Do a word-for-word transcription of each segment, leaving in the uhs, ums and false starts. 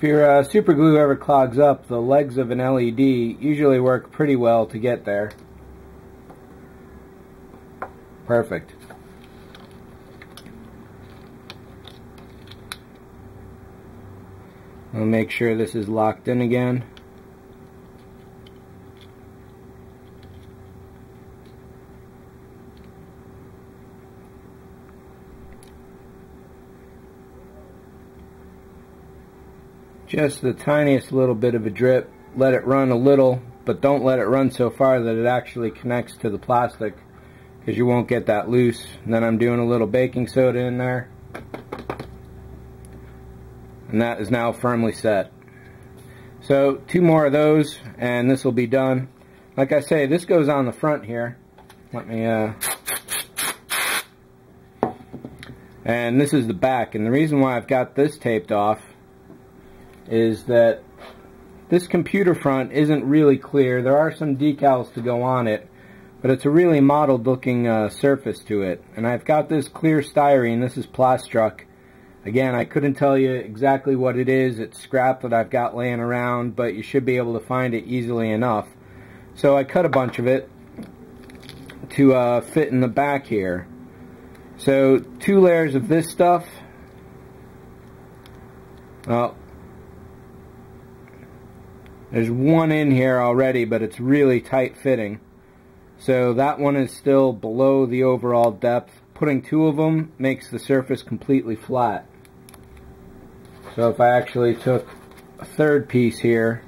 If your uh, super glue ever clogs up, the legs of an L E D usually work pretty well to get there. Perfect. I'll make sure this is locked in again. Just the tiniest little bit of a drip. Let it run a little, but don't let it run so far that it actually connects to the plastic, because you won't get that loose. And then I'm doing a little baking soda in there, and that is now firmly set. So two more of those and this will be done. Like I say, this goes on the front here. Let me uh and this is the back, and the reason why I've got this taped off is that this computer front isn't really clear. There are some decals to go on it, but it's a really mottled looking uh, surface to it. And I've got this clear styrene. This is Plastruct. Again, I couldn't tell you exactly what it is. It's scrap that I've got laying around, but you should be able to find it easily enough. So I cut a bunch of it to uh, fit in the back here. So two layers of this stuff. Well, there's one in here already, but it's really tight fitting. So that one is still below the overall depth. Putting two of them makes the surface completely flat. So if I actually took a third piece here,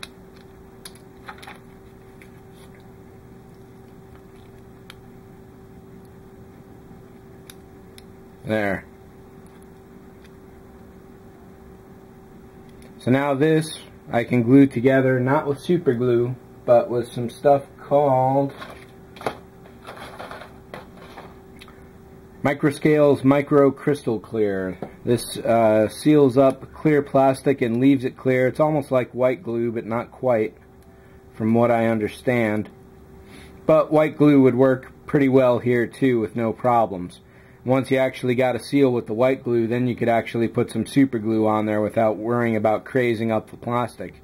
there. So now this I can glue together, not with super glue, but with some stuff called Microscales Micro Crystal Clear. This uh, seals up clear plastic and leaves it clear. It's almost like white glue, but not quite, from what I understand. But white glue would work pretty well here too, with no problems. Once you actually got a seal with the white glue, then you could actually put some super glue on there without worrying about crazing up the plastic.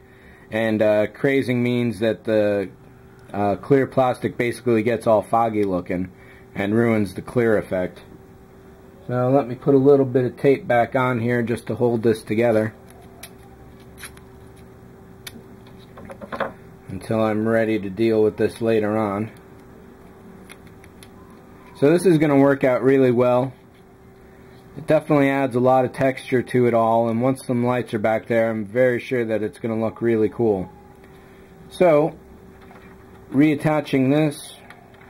And uh, crazing means that the uh, clear plastic basically gets all foggy looking and ruins the clear effect. So let me put a little bit of tape back on here just to hold this together until I'm ready to deal with this later on. So this is going to work out really well. It definitely adds a lot of texture to it all, and once some lights are back there, I'm very sure that it's going to look really cool. So reattaching this,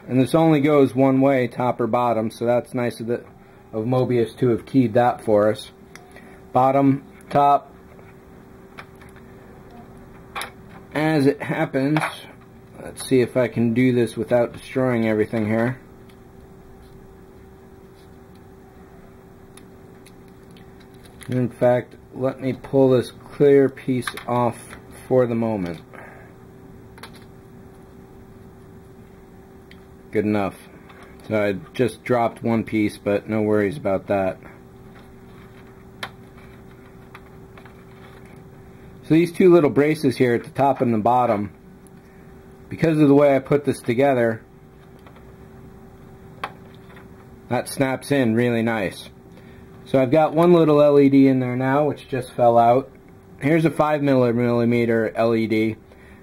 and this only goes one way, top or bottom, so that's nice of, the, of Mobius to have keyed that for us. Bottom, top. As it happens, let's see if I can do this without destroying everything here. In fact, let me pull this clear piece off for the moment. Good enough. So I just dropped one piece, but no worries about that. So these two little braces here at the top and the bottom, because of the way I put this together, that snaps in really nice. So I've got one little L E D in there now, which just fell out. Here's a five millimeter L E D.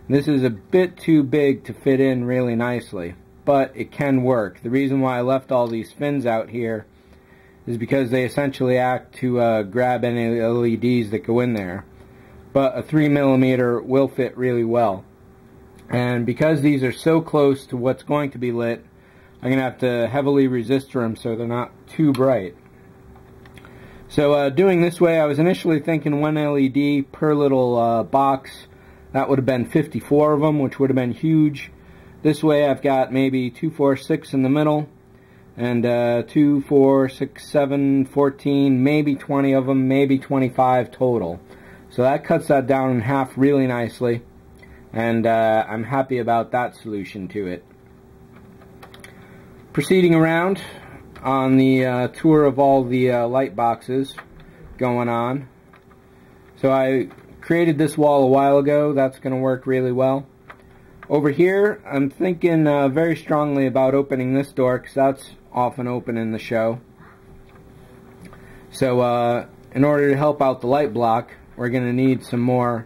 This is a bit too big to fit in really nicely, but it can work. The reason why I left all these fins out here is because they essentially act to uh, grab any L E Ds that go in there. But a three millimeter will fit really well. And because these are so close to what's going to be lit, I'm going to have to heavily resistor them so they're not too bright. So uh, doing this way, I was initially thinking one L E D per little uh, box. That would have been fifty-four of them, which would have been huge. This way I've got maybe two, four, six in the middle, and uh, two, four, six, seven, fourteen, maybe twenty of them, maybe twenty-five total. So that cuts that down in half really nicely, and uh, I'm happy about that solution to it. Proceeding around on the uh, tour of all the uh, light boxes going on. So I created this wall a while ago. That's going to work really well. Over here, I'm thinking uh, very strongly about opening this door, because that's often open in the show. So uh, in order to help out the light block, we're going to need some more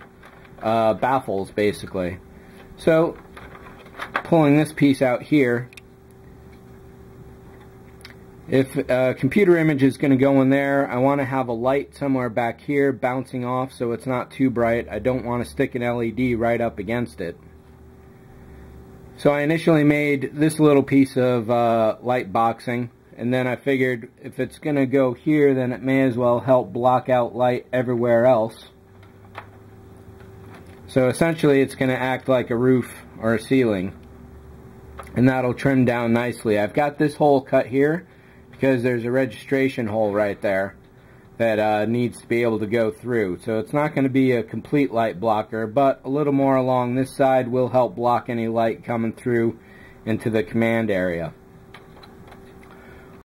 uh, baffles, basically. So pulling this piece out here, if a computer image is going to go in there, I want to have a light somewhere back here bouncing off so it's not too bright. I don't want to stick an L E D right up against it. So I initially made this little piece of uh, light boxing, and then I figured if it's going to go here, then it may as well help block out light everywhere else. So essentially it's going to act like a roof or a ceiling, and that'll trim down nicely. I've got this hole cut here because there's a registration hole right there that uh, needs to be able to go through. So it's not going to be a complete light blocker, but a little more along this side will help block any light coming through into the command area.